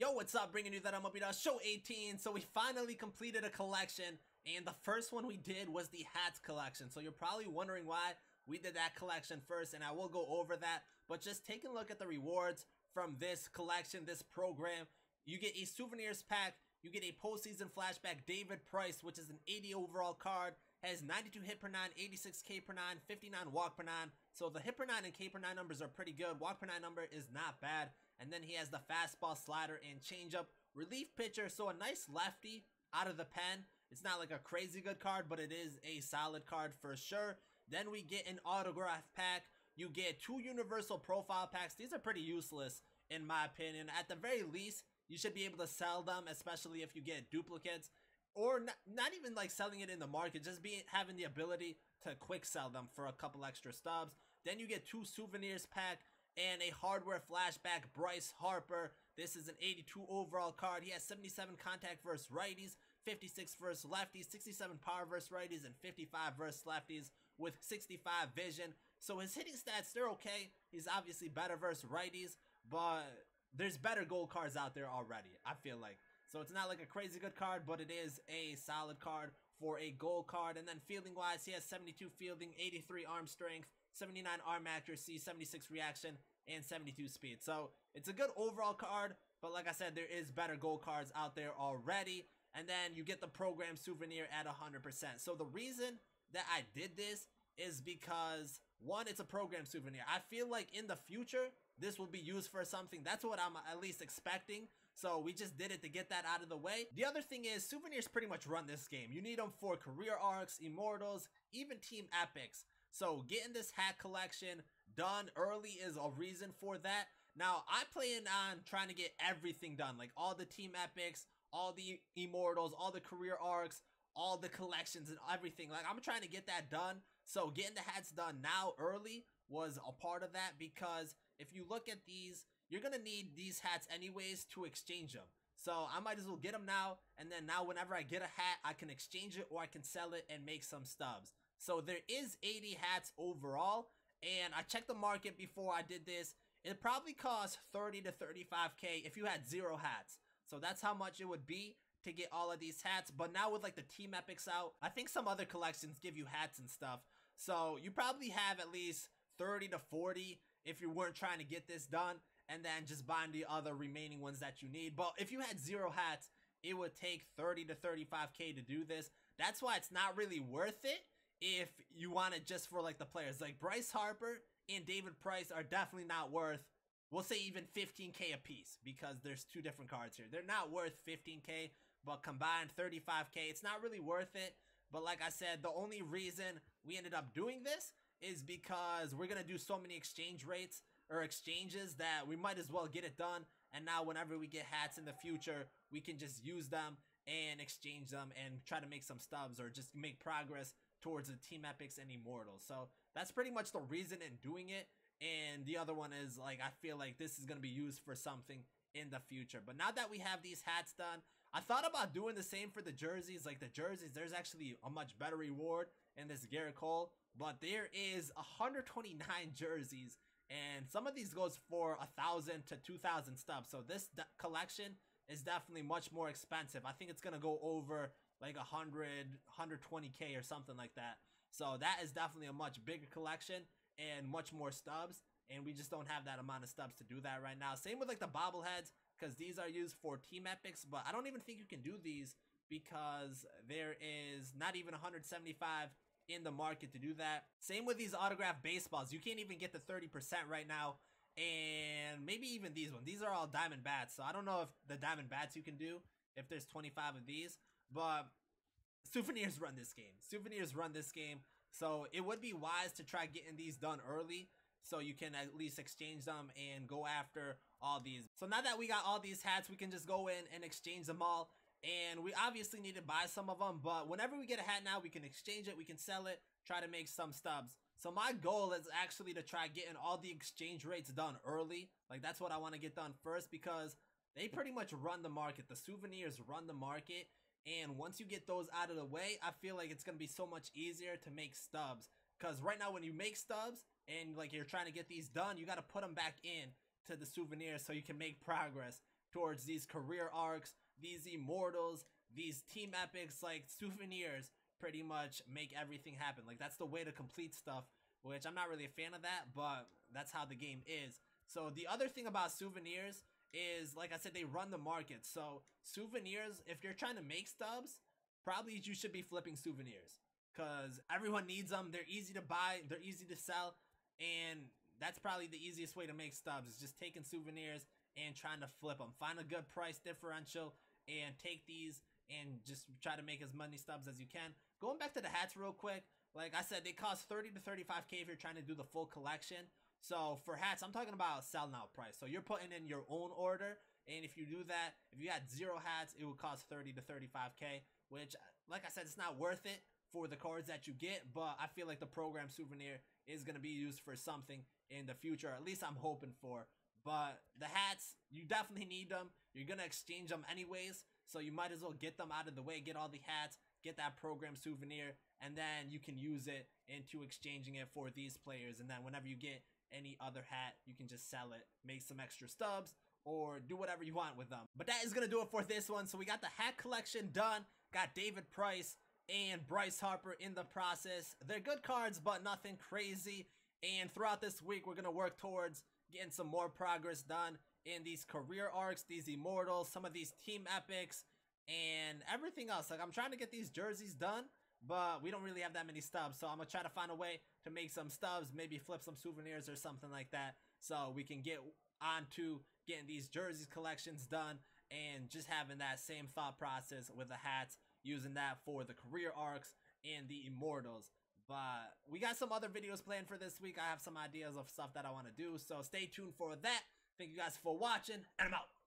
Yo, what's up? Bringing you that MLB Show 18. So we finally completed a collection, and the first one we did was the hats collection. So you're probably wondering why we did that collection first, and I will go over that. But just take a look at the rewards from this collection, this program. You get a souvenirs pack, you get a postseason flashback David Price, which is an 80 overall card, has 92 hit per 9, 86 K per 9, 59 walk per 9. So the hit per 9 and K per 9 numbers are pretty good. Walk per 9 number is not bad. And then he has the fastball, slider, and changeup. Relief pitcher, so a nice lefty out of the pen. It's not like a crazy good card, but it is a solid card for sure. Then we get an autograph pack. You get two universal profile packs. These are pretty useless, in my opinion. At the very least, you should be able to sell them, especially if you get duplicates. Or not even like selling it in the market, just having the ability to quick sell them for a couple extra stubs. Then you get two souvenirs pack and a hardware flashback Bryce Harper. This is an 82 overall card. He has 77 contact versus righties, 56 versus lefties, 67 power versus righties, and 55 versus lefties with 65 vision. So his hitting stats, they're okay. He's obviously better versus righties, but there's better gold cards out there already, I feel like. So it's not like a crazy good card, but it is a solid card for a gold card. And then fielding wise, he has 72 fielding, 83 arm strength, 79 arm accuracy, 76 reaction, and 72 speed. So it's a good overall card, but like I said, there is better gold cards out there already. And then you get the program souvenir at 100%. So the reason that I did this is because, one, it's a program souvenir. I feel like in the future, this will be used for something. That's what I'm at least expecting. So we just did it to get that out of the way. The other thing is, souvenirs pretty much run this game. You need them for career arcs, immortals, even team epics. So getting this hat collection done early is a reason for that. Now I plan on trying to get everything done, like all the team epics, all the immortals, all the career arcs, all the collections and everything. Like I'm trying to get that done. So getting the hats done now early was a part of that, because if you look at these, you're going to need these hats anyways to exchange them. So I might as well get them now, and then now whenever I get a hat, I can exchange it or I can sell it and make some stubs. So there is 80 hats overall, and I checked the market before I did this. It probably cost 30 to 35k if you had 0 hats. So that's how much it would be to get all of these hats. But now with like the team epics out, I think some other collections give you hats and stuff. So you probably have at least 30 to 40 if you weren't trying to get this done, and then just buying the other remaining ones that you need. But if you had 0 hats, it would take 30 to 35k to do this. That's why it's not really worth it if you want it just for like the players. Like Bryce Harper and David Price are definitely not worth, we'll say, even 15k a piece, because there's two different cards here. They're not worth 15k, but combined 35k, it's not really worth it. But like I said, the only reason we ended up doing this is because we're going to do so many exchanges that we might as well get it done. And now whenever we get hats in the future, we can just use them and exchange them and try to make some stubs or just make progress towards the team epics and immortals. So that's pretty much the reason in doing it. And the other one is, like, I feel like this is going to be used for something in the future. But now that we have these hats done, I thought about doing the same for the jerseys. Like the jerseys, there's actually a much better reward in this Garrett Cole, but there is 129 jerseys, and some of these goes for 1,000 to 2,000 stubs. So this collection is definitely much more expensive. I think it's going to go over like 100, 120k or something like that. So that is definitely a much bigger collection and much more stubs, and we just don't have that amount of stubs to do that right now. Same with like the bobbleheads, because these are used for team epics, but I don't even think you can do these because there is not even 175 in the market to do that. Same with these autographed baseballs. You can't even get the 30% right now, and maybe even these ones. These are all diamond bats, so I don't know if the diamond bats you can do if there's 25 of these. But souvenirs run this game. Souvenirs run this game, so it would be wise to try getting these done early so you can at least exchange them and go after all these. So now that we got all these hats, we can just go in and exchange them all. And we obviously need to buy some of them, but whenever we get a hat now, we can exchange it, we can sell it, try to make some stubs. So my goal is actually to try getting all the exchange rates done early. Like that's what I want to get done first, because they pretty much run the market. The souvenirs run the market, and once you get those out of the way, I feel like it's going to be so much easier to make stubs. Because right now when you make stubs and like you're trying to get these done, you got to put them back in to the souvenirs so you can make progress towards these career arcs, these immortals, these team epics, like souvenirs, pretty much make everything happen. Like, that's the way to complete stuff, which I'm not really a fan of that, but that's how the game is. So the other thing about souvenirs is, like I said, they run the market. So souvenirs, if you're trying to make stubs, probably you should be flipping souvenirs, because everyone needs them. They're easy to buy, they're easy to sell, and that's probably the easiest way to make stubs, is just taking souvenirs and trying to flip them. Find a good price differential and take these and just try to make as many stubs as you can. Going back to the hats real quick, like I said, they cost 30 to 35k if you're trying to do the full collection. So for hats, I'm talking about selling out price. So you're putting in your own order, and if you do that, if you had 0 hats, it would cost 30 to 35k, which, like I said, it's not worth it for the cards that you get, but I feel like the program souvenir is going to be used for something in the future, or at least I'm hoping for. But the hats, you definitely need them. You're going to exchange them anyways, so you might as well get them out of the way, get all the hats, get that program souvenir, and then you can use it into exchanging it for these players. And then whenever you get any other hat, you can just sell it, make some extra stubs, or do whatever you want with them. But that is going to do it for this one. So we got the hat collection done, got David Price and Bryce Harper in the process. They're good cards, but nothing crazy. And throughout this week, we're going to work towards getting some more progress done in these career arcs, these immortals, some of these team epics, and everything else. Like, I'm trying to get these jerseys done, but we don't really have that many stubs, so I'm gonna try to find a way to make some stubs, maybe flip some souvenirs or something like that, so we can get on to getting these jerseys collections done and just having that same thought process with the hats, using that for the career arcs and the immortals. But we got some other videos planned for this week. I have some ideas of stuff that I want to do, so stay tuned for that. Thank you guys for watching, and I'm out.